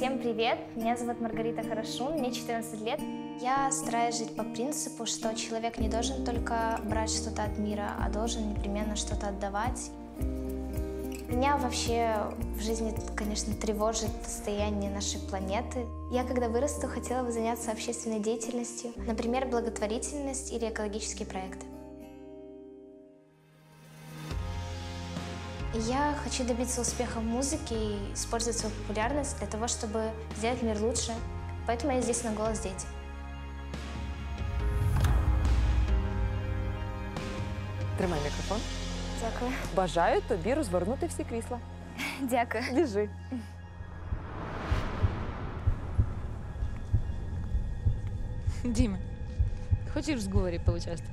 Всем привет! Меня зовут Маргарита Хорошун, мне 14 лет. Я стараюсь жить по принципу, что человек не должен только брать что-то от мира, а должен непременно что-то отдавать. Меня вообще в жизни, конечно, тревожит состояние нашей планеты. Я, когда вырасту, хотела бы заняться общественной деятельностью, например, благотворительность или экологические проекты. Я хочу добиться успеха в музыке и использовать свою популярность для того, чтобы сделать мир лучше. Поэтому я здесь на «Голос. Дети». Тримай микрофон. Дякую. Бажаю тобі розвернути всі крісла. Дякую. Біжи. Діма, хочеш в зговорі поучаствувати?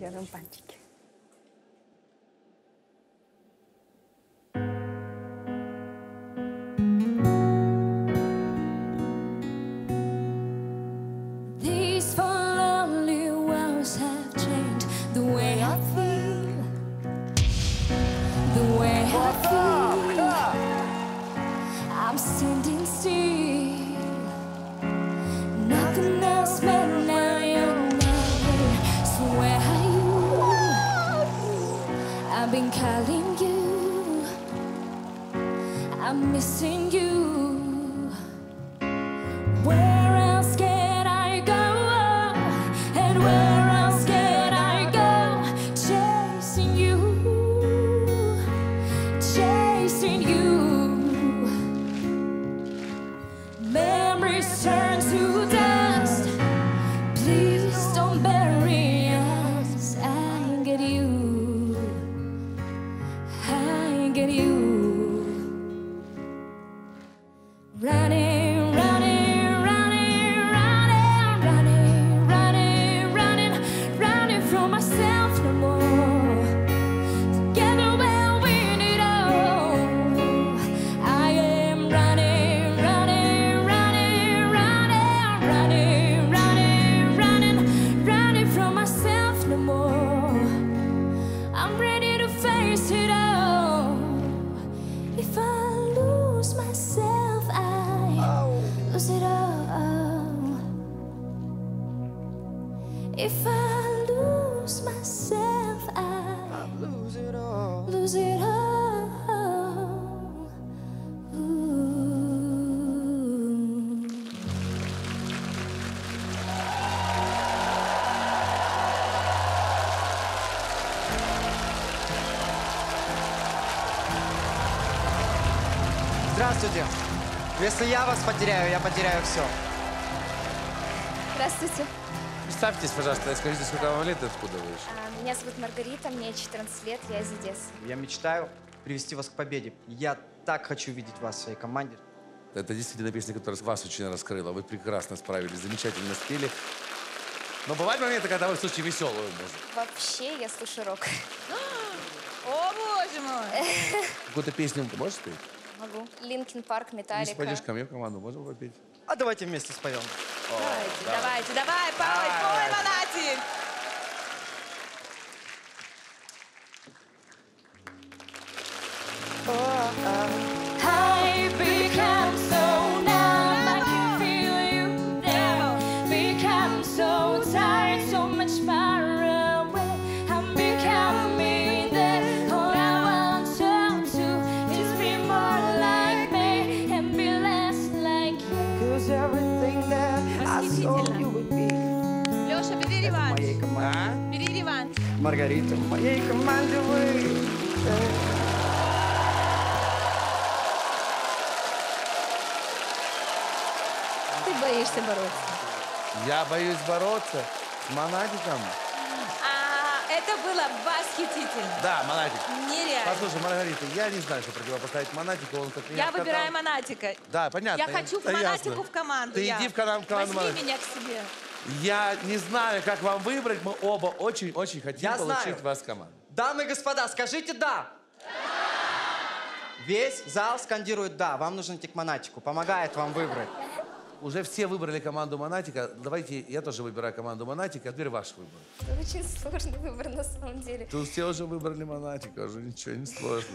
Делаем пальчики. Здравствуйте. Если я вас потеряю, я потеряю все. Здравствуйте. Представьтесь, пожалуйста, и скажите, сколько вам лет и откуда вы еще? Меня зовут Маргарита, мне 14 лет, я из Одессы. Я мечтаю привести вас к победе. Я так хочу видеть вас в своей команде. Это действительно песня, которая вас очень раскрыла. Вы прекрасно справились, замечательно спели. Но бывают моменты, когда вы слушаете веселую музыку. Вообще я слушаю рок. О, боже мой! Какую-то песню ты можешь спеть? Могу. «Линкин парк», «Металлика». Не пойдешь ко мне в команду, можем попеть? А давайте вместе споем. Давайте, давай, пой, Монатик! Маргарита, в моей команде вы. Ты боишься бороться? Я боюсь бороться с Монатиком. Это было восхитительно. Да, Монатик. Нереально. Послушай, Маргарита, я не знаю, что противопоставить Монатику. Он как я выбираю Монатика. Да, понятно. Я хочу к Монатику в команду. Ты иди в команду. Возьми меня к себе. Я не знаю, как вам выбрать. Мы оба очень-очень хотим получить вас в команду. Дамы и господа, скажите «да». Да! Весь зал скандирует «да». Вам нужно идти к Монатику. Помогает вам выбрать. Уже все выбрали команду Монатика. Давайте я тоже выбираю команду Монатика. А теперь ваш выбор. Это очень сложный выбор, на самом деле. Тут все уже выбрали Монатика. Уже ничего не сложно.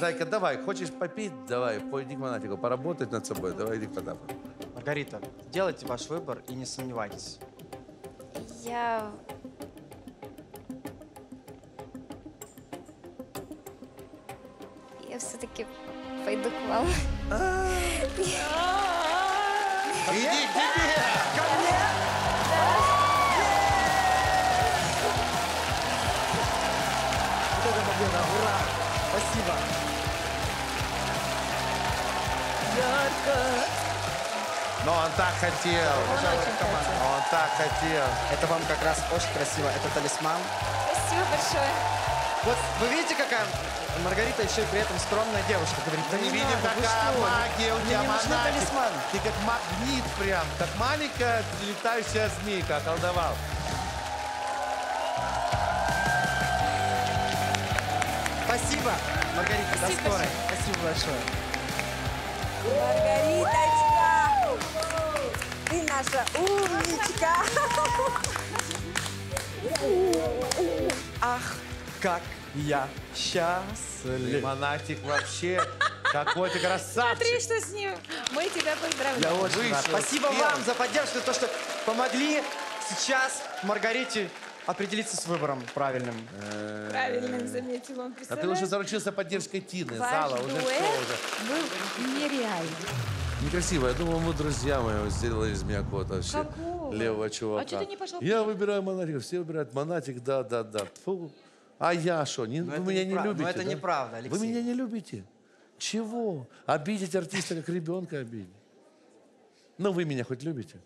Зайка, давай. Хочешь попить? Давай, пойди к Монатику. Поработать над собой. Давай, иди к Потапу. Маргарита, делайте ваш выбор и не сомневайтесь. Я все-таки пойду к вам. Иди к тебе! Ко мне! Вот это победа! Ура! Спасибо! Ярко! Но он так хотел! Он так хотел! Это вам как раз очень красиво. Это талисман. Спасибо большое! Вот вы видите, какая Маргарита еще при этом скромная девушка. Говорит, да не видим, какая магия у тебя, Монатик. Ты как магнит прям, как маленькая летающая змейка околдовал. Спасибо, Маргарита, спасибо, до скорой. Спасибо большое. Маргариточка, ты наша умничка. Ах. Как я счастлив. Монатик вообще, какой ты красавчик. Смотри, что с ним. Мы тебя поздравляем. Спасибо вам за поддержку, за то, что помогли сейчас Маргарите определиться с выбором правильным. Правильным, заметил он. А ты уже заручился поддержкой Тины, зала. Уже был нереальный. Некрасиво. Я думал, мы, друзья мои, сделали из меня кота вообще. Какого? Левого чувака. А что ты не пошел? Я выбираю Монатик. Все выбирают Монатик, да. Фу. А я что? Вы меня не любите? Но это неправда, Алексей. Вы меня не любите? Чего? Обидеть артиста, как ребенка обидеть. Но вы меня хоть любите?